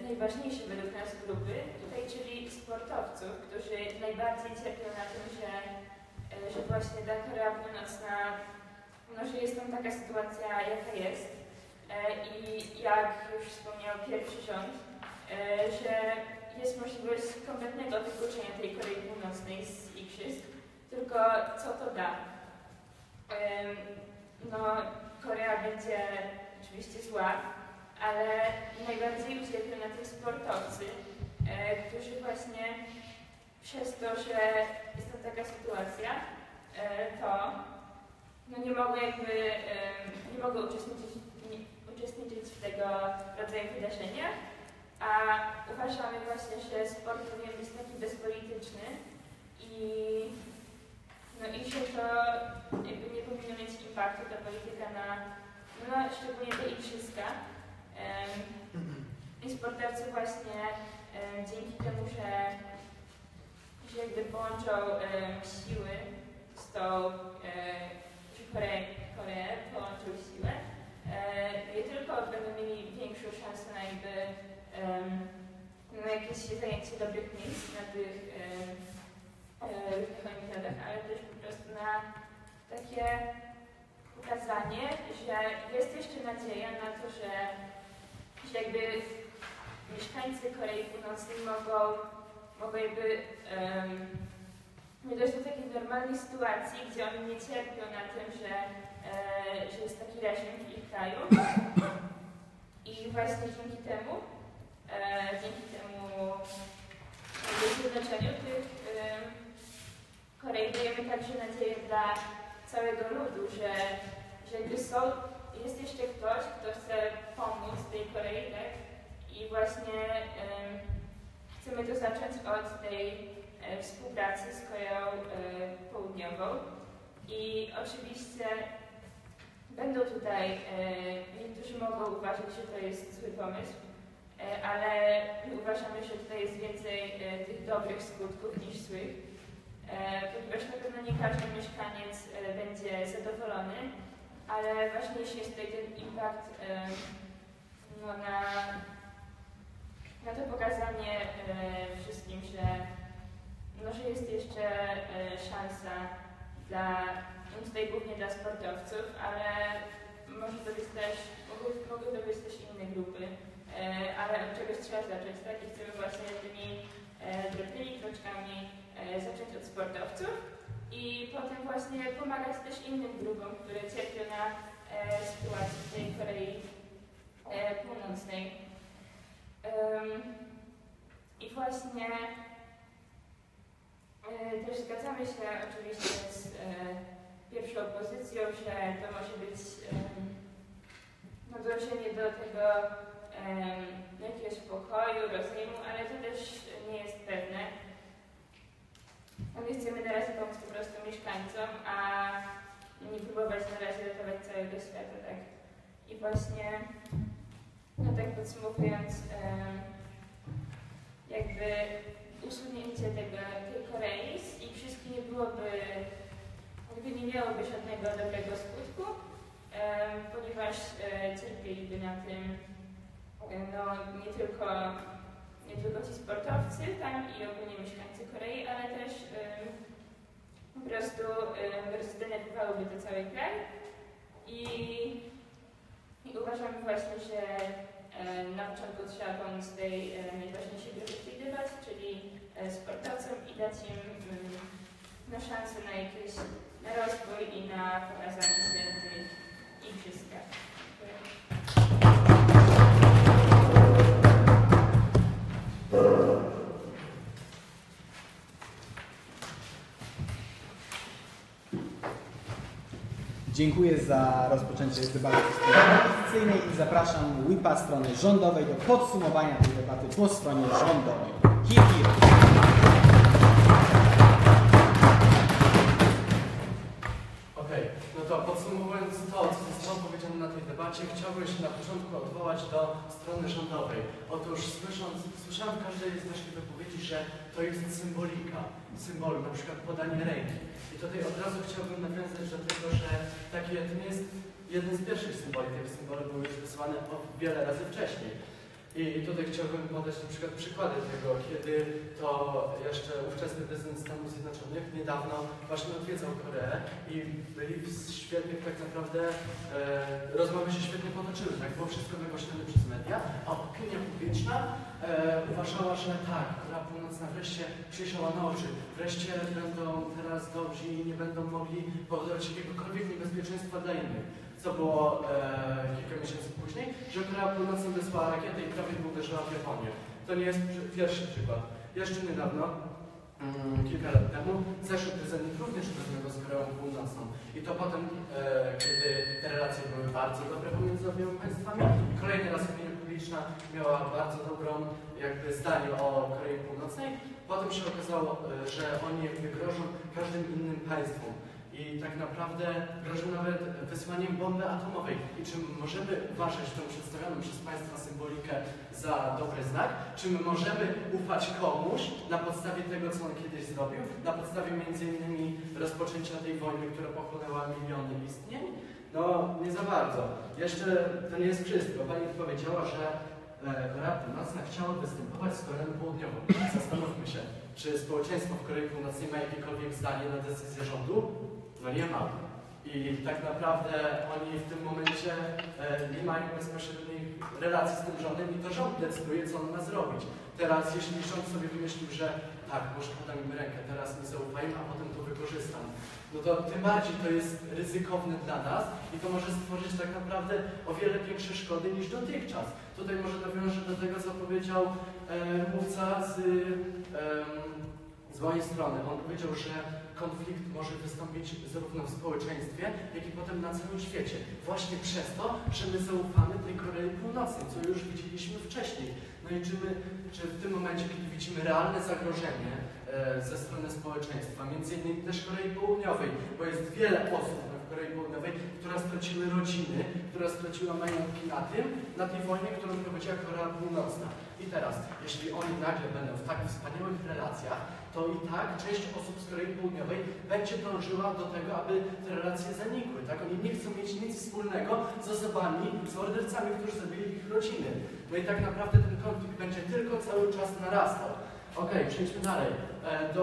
najważniejszej według nas grupy tutaj, czyli sportowców, którzy najbardziej cierpią na tym, że, że właśnie ta Korea Północna, no, że jest tam taka sytuacja, jaka jest i jak już wspomniał pierwszy rząd, że jest możliwość kompletnego wykluczenia tej Korei Północnej z igrzysk, tylko co to da? No, Korea będzie oczywiście zła, ale najbardziej ucierpią na tych sportowcy, którzy właśnie przez to, że jest tam taka sytuacja, to no nie mogą jakby, nie mogą uczestniczyć, nie, uczestniczyć w tego rodzaju wydarzeniach. A uważamy właśnie, że sport powinien być taki bezpolityczny i, no i że to jakby nie powinno mieć impaktu ta polityka na, no, na szczególnie te igrzyska. Um, I sportowcy właśnie um, dzięki temu, że, że jakby połączą um, siły z tą, że um, Koreę, Koreę połączą siłę, um, nie tylko będą mieli większą szansę na jakby na no, jakieś zajęcie dobrych miejsc na tych różnych olimpiadach, ale też po prostu na takie pokazanie, że jest jeszcze nadzieja na to, że, że jakby mieszkańcy Korei Północnej mogą, mogą jakby um, dojść do takiej normalnej sytuacji, gdzie oni nie cierpią na tym, że, e, że jest taki reżim w ich kraju i właśnie dzięki temu E, dzięki temu zjednoczeniu tych e, Korei dajemy także całego ludu, że, że nie są, jest jeszcze ktoś, kto chce pomóc tej Korei, tak? I właśnie um, chcemy to zacząć od tej e, współpracy z Koreą e, Południową. I oczywiście będą tutaj, e, niektórzy mogą uważać, że to jest zły pomysł, e, ale my uważamy, że tutaj jest więcej e, tych dobrych skutków niż złych, e, ponieważ na pewno nie każdy mieszkaniec e, będzie zadowolony, ale ważniejszy jest tutaj ten impact e, no na, na to pokazanie e, wszystkim, że, no, że jest jeszcze e, szansa dla, no tutaj głównie dla sportowców, ale może to być też, mogą to być też inne grupy, e, ale od czegoś trzeba zacząć, tak? I chcemy właśnie tymi e, drobnymi kroczkami e, zacząć od sportowców i potem właśnie pomagać też innym grupom, które cierpią na e, sytuacji w tej Korei e, Północnej. Um, I właśnie e, też zgadzamy się oczywiście z e, pierwszą opozycją, że to może być um, no dążenie do tego um, jakiegoś pokoju, rozejmu, ale to też nie jest pewne. No my chcemy na razie pomóc po prostu mieszkańcom, a nie próbować na razie ratować całego świata, tak? I właśnie, no tak podsumowując, um, jakby usunięcie tego, tej Korei z ich wszystkich nie byłoby, jakby nie miałoby żadnego dobrego skutku, um, ponieważ um, cierpieliby na tym um, no, nie, tylko, nie tylko ci sportowcy tam i ogólnie mieszkańcy Korei, ale też um, po prostu um, zdenerwowałoby to cały kraj. I I uważamy właśnie, że e, na początku trzeba pomóc tej e, najważniejszej grupie w tej debacie, czyli e, sportowcom i dać im mm, no, szansę na jakiś na rozwój i na pokazanie się tych igrzyskach. Dziękuję za rozpoczęcie debaty opozycyjnej i zapraszam WIPA strony rządowej do podsumowania tej debaty po stronie rządowej. Hip, hip. Okej, okay, no to podsumowując to, co zostało powiedziane na tej debacie, chciałbym się na początku odwołać do strony rządowej. Otóż słysząc, słyszałem w każdej z naszych wypowiedzi, że to jest symbolika, symbol, na przykład podanie ręki. I tutaj od razu chciałbym nawiązać do tego, że taki jeden jest jeden z pierwszych symboli. Te symbole były już wysyłane wiele razy wcześniej. I, i tutaj chciałbym podać na przykład przykłady tego, kiedy to jeszcze ówczesny prezydent Stanów Zjednoczonych niedawno właśnie odwiedzał Koreę i byli w świetnych, tak naprawdę e, rozmowy się świetnie potoczyły, tak? Było wszystko wygłoszone przez media, a opinia publiczna e, uważała, że tak, Korea Północna wreszcie przyjrzała na oczy, wreszcie będą teraz dobrzy i nie będą mogli powodować jakiegokolwiek niebezpieczeństwa dla innych. Co było e, kilka miesięcy później, że Korea Północna wysłała rakietę i prawie uderzyła w Japonię. To nie jest pierwszy przykład. Jeszcze niedawno, mm, kilka lat temu, zeszły prezydent również rozmawiał z Koreą Północną. I to potem, e, kiedy te relacje były bardzo dobre pomiędzy obiema państwami, kolejny raz opinia publiczna miała bardzo dobrą jakby zdanie o Korei Północnej. Potem się okazało, e, że oni jakby grożą każdym innym państwom. I tak naprawdę grożą nawet wysłaniem bomby atomowej. I czy możemy uważać tą przedstawioną przez państwa symbolikę za dobry znak? Czy my możemy ufać komuś na podstawie tego, co on kiedyś zrobił? Na podstawie między innymi rozpoczęcia tej wojny, która pochłonęła miliony istnień? No, nie za bardzo. Jeszcze to nie jest wszystko. Pani powiedziała, że Korea Północna chciała występować z Koreą Południową. Zastanówmy się, czy społeczeństwo w Korei Północnej ma jakiekolwiek zdanie na decyzję rządu? No nie ma. I tak naprawdę oni w tym momencie e, nie mają bezpośrednich relacji z tym rządem i to rząd decyduje, co on ma zrobić. Teraz, jeśli rząd sobie wymyślił, że tak, może podam im rękę, teraz mi zaufajmy, a potem to wykorzystam, no to tym bardziej to jest ryzykowne dla nas i to może stworzyć tak naprawdę o wiele większe szkody niż dotychczas. Tutaj może nawiążę do tego, co powiedział e, mówca z, e, z mojej strony. On powiedział, że konflikt może wystąpić zarówno w społeczeństwie, jak i potem na całym świecie. Właśnie przez to, że my zaufamy tej Korei Północnej, co już widzieliśmy wcześniej. No i czy, my, czy w tym momencie, kiedy widzimy realne zagrożenie e, ze strony społeczeństwa, między innymi też Korei Południowej, bo jest wiele osób w Korei Południowej, które straciły rodziny, która straciła majątki na tym, na tej wojnie, którą prowadziła Korea Północna. I teraz, jeśli oni nagle będą w tak wspaniałych relacjach, to i tak część osób z Korei Południowej będzie dążyła do tego, aby te relacje zanikły. Tak? Oni nie chcą mieć nic wspólnego z osobami, z mordercami, którzy zabili ich rodziny. No i tak naprawdę ten konflikt będzie tylko cały czas narastał. Okej, okay, przejdźmy dalej do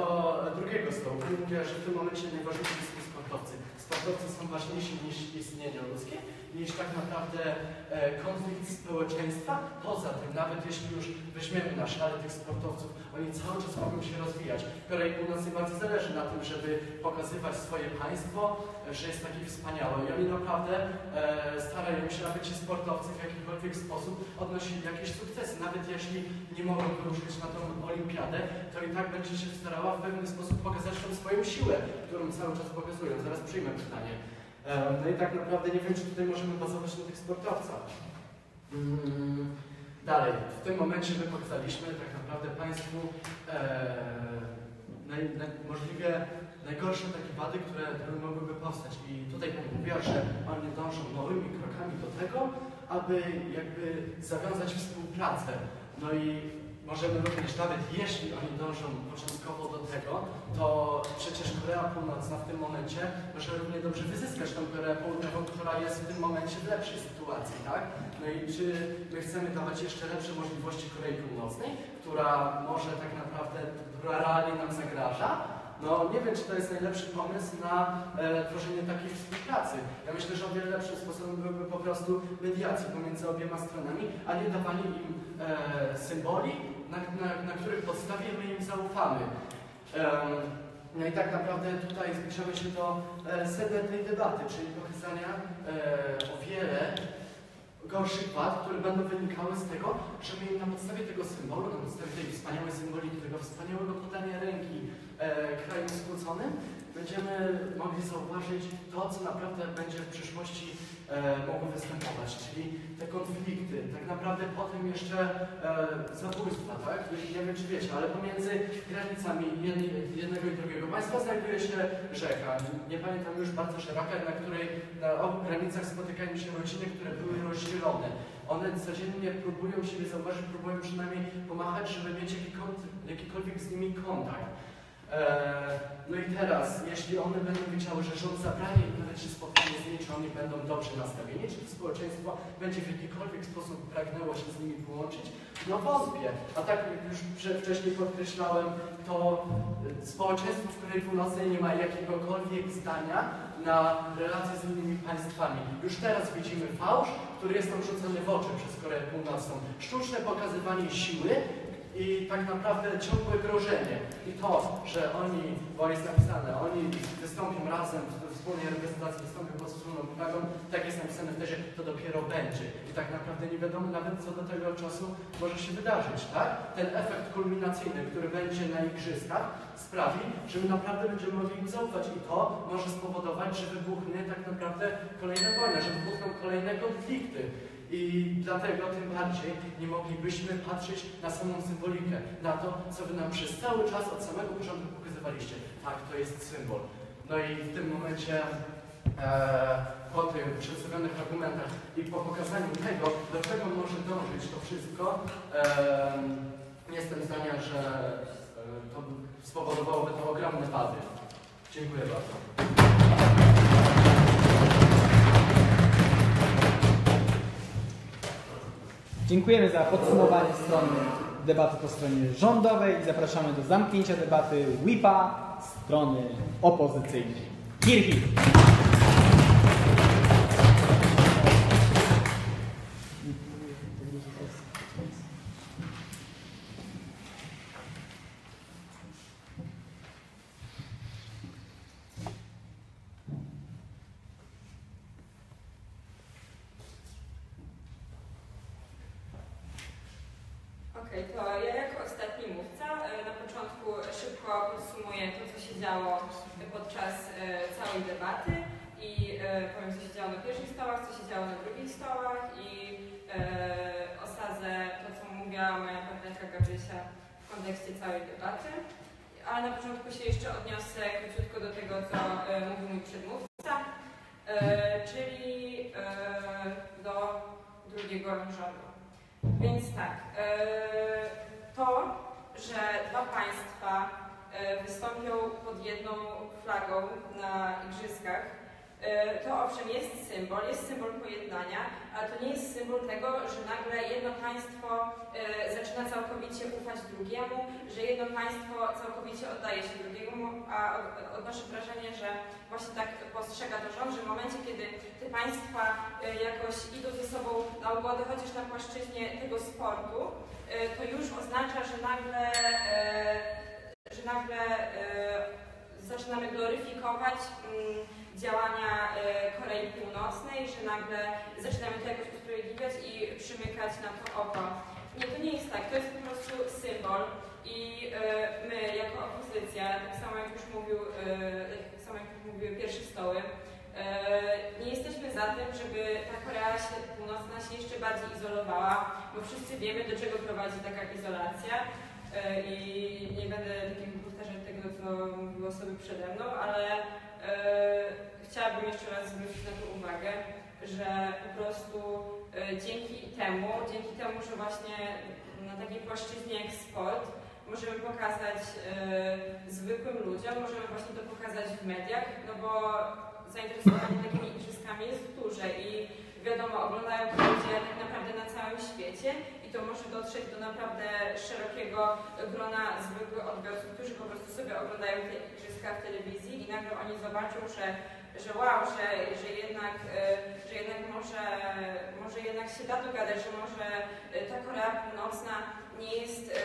drugiego stołu, który mówię, że w tym momencie najważniejsi są sportowcy. Sportowcy są ważniejsi niż istnienie ludzkie, niż tak naprawdę konflikt społeczeństwa. Poza tym, nawet jeśli już weźmiemy na szale tych sportowców, oni cały czas mogą się rozwijać. Korei Północnej bardzo zależy na tym, żeby pokazywać swoje państwo, że jest takie wspaniałe. I oni naprawdę e, starają się, aby ci sportowcy w jakikolwiek sposób odnosili jakieś sukcesy. Nawet jeśli nie mogą wyruszyć na tą olimpiadę, to i tak będzie się starała w pewien sposób pokazać tą swoją siłę, którą cały czas pokazują. Zaraz przyjmę pytanie. No i tak naprawdę nie wiem, czy tutaj możemy bazować na tych sportowcach. Mm. Dalej, w tym momencie my pokazaliśmy tak naprawdę Państwu e, naj, naj, możliwie najgorsze takie wady, które, które mogłyby powstać. I tutaj Pani mówiła, że oni dążą nowymi krokami do tego, aby jakby zawiązać współpracę. No i możemy również, nawet jeśli oni dążą początkowo do tego, to przecież Korea Północna w tym momencie może równie dobrze wyzyskać tą Koreę Południową, która jest w tym momencie w lepszej sytuacji, tak? No i czy my chcemy dawać jeszcze lepsze możliwości Korei Północnej, która może tak naprawdę, która realnie nam zagraża? No nie wiem, czy to jest najlepszy pomysł na e, tworzenie takiej współpracy. Ja myślę, że o wiele lepszym sposobem byłyby po prostu mediacje pomiędzy obiema stronami, a nie dawanie im e, symboli, na, na, na których podstawie my im zaufamy. Um, No i tak naprawdę tutaj zbliżamy się do e, sedna tej debaty, czyli pokazania e, o wiele gorszych wad, które będą wynikały z tego, że my na podstawie tego symbolu, na podstawie tej wspaniałej symboliki, tego wspaniałego podania ręki e, krajom skłóconym, będziemy mogli zauważyć to, co naprawdę będzie w przyszłości e, mogło występować, czyli te konflikty, tak naprawdę potem jeszcze e, zabójstwa, tak? Nie wiem, czy wiecie, ale pomiędzy granicami jednej, jednego i drugiego państwa znajduje się rzeka, nie pamiętam już, bardzo szeroka, na której na obu granicach spotykają się rodziny, które były rozdzielone. One codziennie próbują siebie zauważyć, próbują przynajmniej pomachać, żeby mieć jakikolwiek z nimi kontakt. No i teraz, jeśli one będą wiedziały, że rząd zabranie im nawet się spotkanie z nimi, czy oni będą dobrze nastawieni, czy to społeczeństwo będzie w jakikolwiek sposób pragnęło się z nimi połączyć, no wątpię. A tak jak już wcześniej podkreślałem, to społeczeństwo w Korei Północnej nie ma jakiegokolwiek zdania na relacje z innymi państwami. Już teraz widzimy fałsz, który jest nam rzucony w oczy przez Koreę Północną. Sztuczne pokazywanie siły, i tak naprawdę ciągłe grożenie i to, że oni, bo jest napisane, oni wystąpią razem w wspólnej reprezentacji, wystąpią pod wspólną flagą, tak jest napisane w tezie, to dopiero będzie. I tak naprawdę nie wiadomo nawet co do tego czasu może się wydarzyć, tak? Ten efekt kulminacyjny, który będzie na igrzyskach, sprawi, że my naprawdę będziemy mogli im zaufać i to może spowodować, że wybuchnie tak naprawdę kolejna wojna, że wybuchną kolejne konflikty. I dlatego tym bardziej nie moglibyśmy patrzeć na samą symbolikę, na to, co wy nam przez cały czas od samego początku pokazywaliście. Tak, to jest symbol. No i w tym momencie e, po tych przedstawionych argumentach i po pokazaniu tego, do czego może dążyć to wszystko, e, jestem zdania, że e, to spowodowałoby to ogromne wady. Dziękuję bardzo. Dziękujemy za podsumowanie strony debaty po stronie rządowej i zapraszamy do zamknięcia debaty WIPA strony opozycyjnej. Hir, hir. To ja jako ostatni mówca na początku szybko podsumuję podsumuję to, co się działo podczas całej debaty i powiem, co się działo na pierwszych stołach, co się działo na drugich stołach i osadzę to, co mówiła moja partnerka Gabrysia w kontekście całej debaty. Ale na początku się jeszcze odniosę króciutko do tego, co mówił mój przedmówca, czyli do drugiego rządu. Więc tak, to, że dwa państwa wystąpią pod jedną flagą na igrzyskach, to owszem jest symbol, jest symbol pojednania, ale to nie jest symbol tego, że nagle jedno państwo zaczyna całkowicie ufać drugiemu, że jedno państwo całkowicie oddaje się drugiemu, a odnoszę wrażenie, że właśnie tak postrzega to rząd, że w momencie, kiedy te państwa jakoś idą ze sobą na ugodę, chociaż na płaszczyźnie tego sportu, to już oznacza, że nagle, że nagle zaczynamy gloryfikować działania Korei Północnej, że nagle zaczynamy to jakoś usprawiedliwiać i przymykać na to oko. Nie, to nie jest tak, to jest po prostu symbol i my jako opozycja, tak samo jak już mówił, tak samo jak już mówiły pierwsze stoły, nie jesteśmy za tym, żeby ta Korea Północna się jeszcze bardziej izolowała, bo wszyscy wiemy, do czego prowadzi taka izolacja i nie będę takiego powtarzać tego, co mówiły osoby przede mną, ale chciałabym jeszcze raz zwrócić na to uwagę, że po prostu dzięki temu, dzięki temu, że właśnie na takiej płaszczyźnie jak sport możemy pokazać zwykłym ludziom, możemy właśnie to pokazać w mediach, no bo zainteresowanie takimi igrzyskami jest duże i wiadomo, oglądają to ludzie tak naprawdę na całym świecie i to może dotrzeć do naprawdę szerokiego grona zwykłych odbiorców, którzy po prostu sobie oglądają te igrzyska w telewizji i nagle oni zobaczą, że, że wow, że, że jednak, że jednak może, może jednak się da dogadać, że może ta Korea Północna nie jest,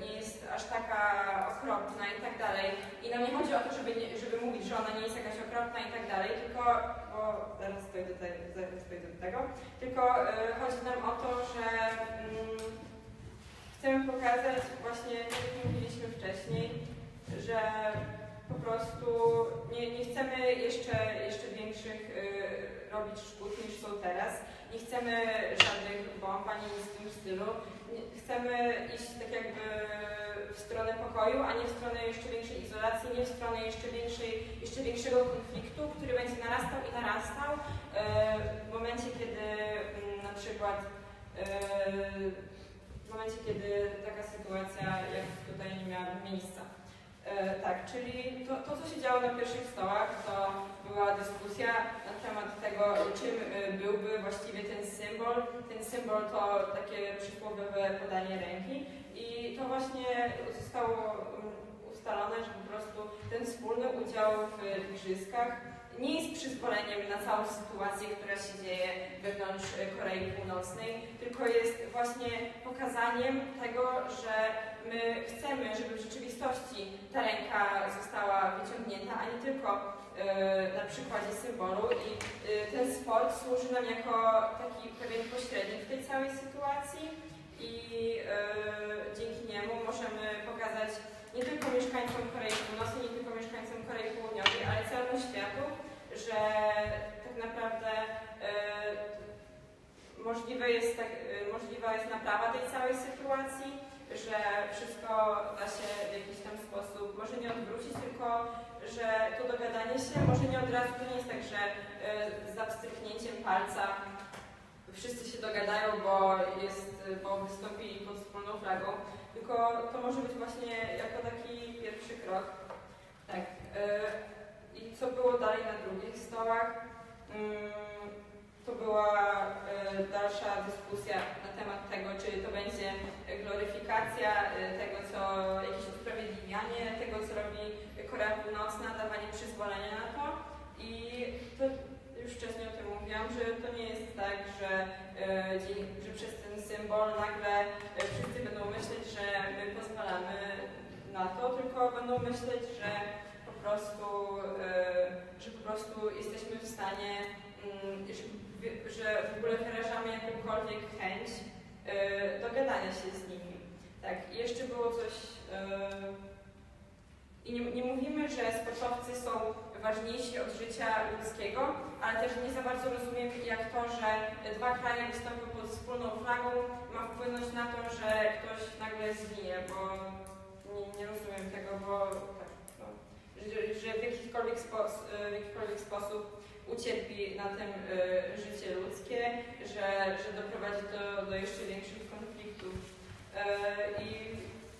nie jest aż taka okropna i tak dalej. I nam nie chodzi o to, żeby, nie, żeby mówić, że ona nie jest jakaś okropna i tak dalej, tylko bo zaraz dojdę do tego, zaraz dojdę do tego tylko chodzi nam o to, że mm, chcemy pokazać właśnie, tak jak mówiliśmy wcześniej, że po prostu nie, nie chcemy jeszcze, jeszcze większych y, robić szkód niż są teraz. Nie chcemy żadnych bomb ani nic w tym stylu. Nie, chcemy iść tak jakby w stronę pokoju, a nie w stronę jeszcze większej izolacji, nie w stronę jeszcze, większej, jeszcze większego konfliktu, który będzie narastał i narastał y, w momencie, kiedy m, na przykład y, w momencie, kiedy taka sytuacja jak tutaj nie miała miejsca. Tak, czyli to, to, co się działo na pierwszych stołach, to była dyskusja na temat tego, czym byłby właściwie ten symbol. Ten symbol to takie przysłowiowe podanie ręki i to właśnie zostało ustalone, że po prostu ten wspólny udział w igrzyskach nie jest przyzwoleniem na całą sytuację, która się dzieje wewnątrz Korei Północnej, tylko jest właśnie pokazaniem tego, że my chcemy, żeby w rzeczywistości ta ręka została wyciągnięta, a nie tylko y, na przykładzie symbolu. I y, ten sport służy nam jako taki pewien pośrednik w tej całej sytuacji i y, dzięki niemu możemy pokazać nie tylko mieszkańcom Korei Północnej, nie tylko mieszkańcom Korei Południowej, ale całemu światu, że tak naprawdę y, możliwe jest tak, y, możliwa jest naprawa tej całej sytuacji, że wszystko da się w jakiś tam sposób, może nie odwrócić, tylko że to dogadanie się może nie od razu, to nie jest tak, że y, za wstrzyknięciem palca wszyscy się dogadają, bo, jest, bo wystąpili pod wspólną flagą, tylko to może być właśnie jako taki pierwszy krok. Tak. Y, I co było dalej na drugich stołach? Y, To była y, dalsza dyskusja na temat tego, czy to będzie gloryfikacja y, tego, co jakieś usprawiedliwianie tego, co robi Korea Północna, dawanie przyzwolenia na to. I to już wcześniej o tym mówiłam, że to nie jest tak, że, y, że przez ten symbol nagle wszyscy będą myśleć, że my pozwalamy na to, tylko będą myśleć, że po prostu, y, że po prostu jesteśmy w stanie, Że, że w ogóle wyrażamy jakąkolwiek chęć y, dogadania się z nimi. Tak, jeszcze było coś, y, I nie, nie mówimy, że sportowcy są ważniejsi od życia ludzkiego, ale też nie za bardzo rozumiemy, jak to, że dwa kraje wystąpią pod wspólną flagą, ma wpłynąć na to, że ktoś nagle zginie, bo nie, nie rozumiem tego, bo tak, no, że, że w, jakikolwiek spos, w jakikolwiek sposób ucierpi na tym y, życie ludzkie, że, że doprowadzi to do jeszcze większych konfliktów. Y, I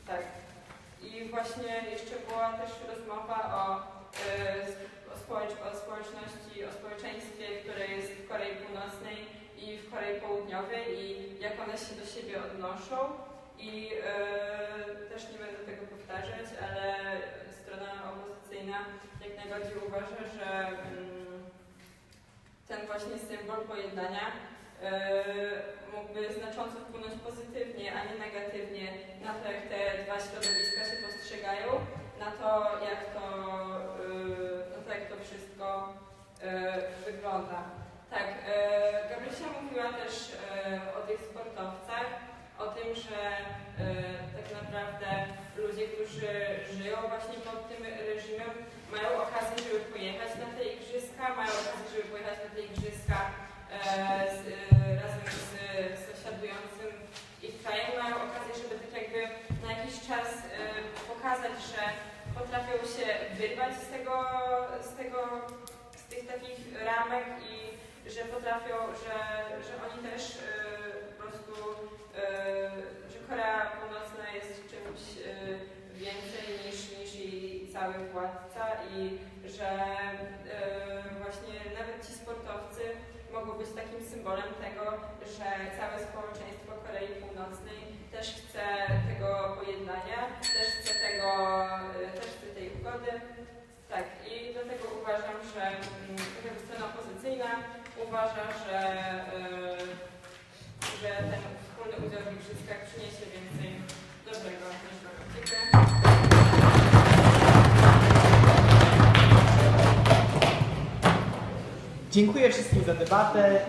tak. I właśnie jeszcze była też rozmowa o, y, o, społecz o społeczności, o społeczeństwie, które jest w Korei Północnej i w Korei Południowej i jak one się do siebie odnoszą. I y, też nie będę tego powtarzać, ale strona opozycyjna jak najbardziej uważa, że y, ten właśnie symbol pojednania Yy, mógłby znacząco wpłynąć pozytywnie, a nie negatywnie na to, jak te dwa środowiska się postrzegają, na to, jak to, yy, na to, jak to wszystko yy, wygląda. Tak, yy, Gabrysia mówiła też yy, o tych sportowcach, o tym, że yy, tak naprawdę ludzie, którzy żyją właśnie pod tym reżimem, mają okazję, żeby pojechać na te igrzyska, mają okazję, żeby pojechać na te igrzyska Z, razem z sąsiadującym ich krajem, mają okazję, żeby tak jakby na jakiś czas pokazać, że potrafią się wyrwać z tego, z tego, z tych takich ramek i że potrafią, że, że oni też po prostu, że Korea Północna jest czymś więcej niż, niż jej cały władca i że właśnie nawet ci sportowcy mogą być takim symbolem tego, że całe społeczeństwo Korei Północnej też chce tego pojednania, też chce, tego, też chce tej ugody. Tak, i dlatego uważam, że um, strona opozycyjna uważa, że, yy, że ten wspólny udział w igrzyskach przyniesie więcej dobrego niż dobrego. Dziękuję. Dziękuję wszystkim za debatę.